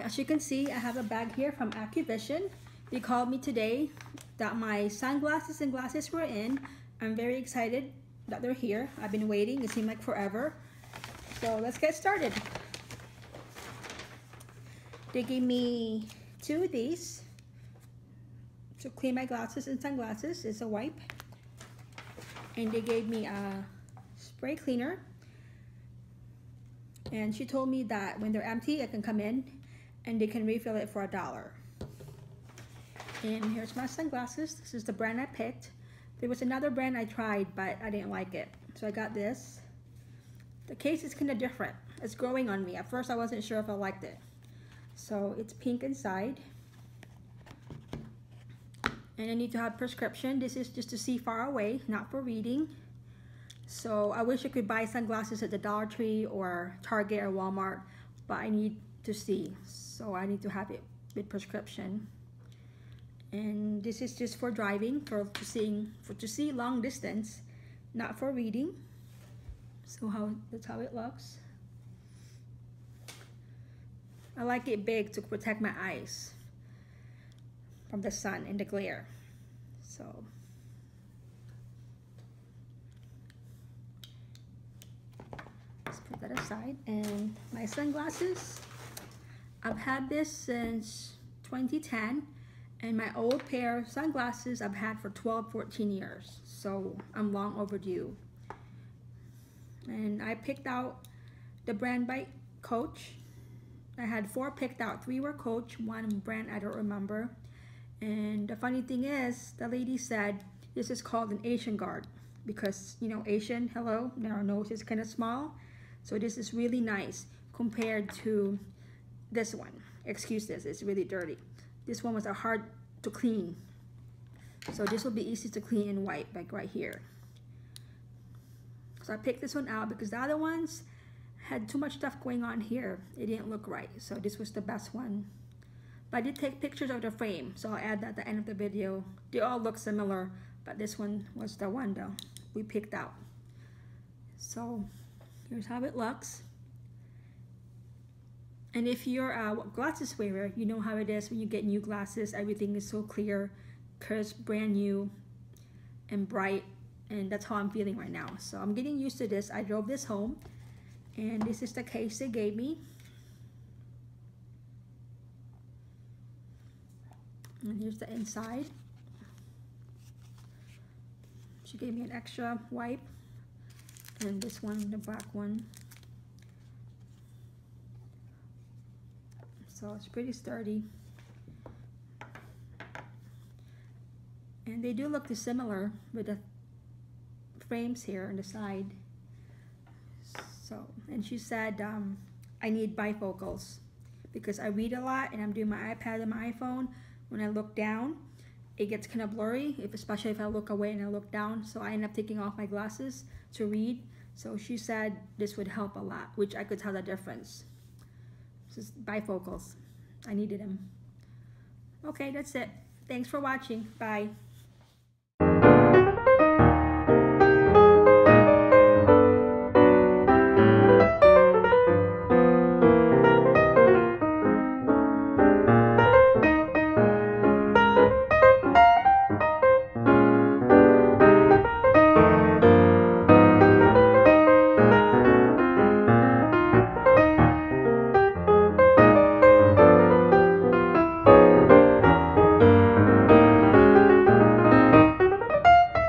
back. As you can see, I have a bag here from AccuVision. They called me today that my sunglasses and glasses were in. I'm very excited that they're here. I've been waiting. It seemed like forever. So let's get started. They gave me two of these to clean my glasses and sunglasses. It's a wipe. And they gave me a spray cleaner. And she told me that when they're empty, I can come in and they can refill it for $1. And here's my sunglasses. This is the brand I picked. There was another brand I tried, but I didn't like it. So I got this. The case is kind of different. It's growing on me. At first, I wasn't sure if I liked it. So it's pink inside. And I need to have prescription. This is just to see far away, not for reading. So I wish I could buy sunglasses at the Dollar Tree or Target or Walmart, but I need to see. So I need to have it with prescription. And this is just for driving, to see long distance, not for reading. So that's how it looks. I like it big to protect my eyes from the sun and the glare. So let's put that aside. And my sunglasses, I've had this since 2010. And my old pair of sunglasses I've had for 12-14 years, so I'm long overdue. And I picked out the brand by Coach. I had four picked out. Three were Coach, one brand I don't remember. And the funny thing is, the lady said this is called an Asian guard because, you know, Asian, hello, their nose is kind of small. So this is really nice compared to this one. Excuse this, it's really dirty. This one was hard to clean. So this will be easy to clean and wipe, like right here. So I picked this one out because the other ones had too much stuff going on here. It didn't look right, so this was the best one. But I did take pictures of the frame, so I'll add that at the end of the video. They all look similar, but this one was the one though we picked out. So here's how it looks. And if you're a glasses wearer, you know how it is when you get new glasses. Everything is so clear, crisp, brand new, and bright. And that's how I'm feeling right now. So I'm getting used to this. I drove this home. And this is the case they gave me. And here's the inside. She gave me an extra wipe. And this one, the black one. So it's pretty sturdy. And they do look similar with the frames here on the side. So, and she said I need bifocals because I read a lot and I'm doing my iPad and my iPhone. When I look down, it gets kind of blurry, especially if I look away and I look down. So I end up taking off my glasses to read. So she said this would help a lot, which I could tell the difference. Just bifocals. I needed them. Okay, that's it. Thanks for watching. Bye.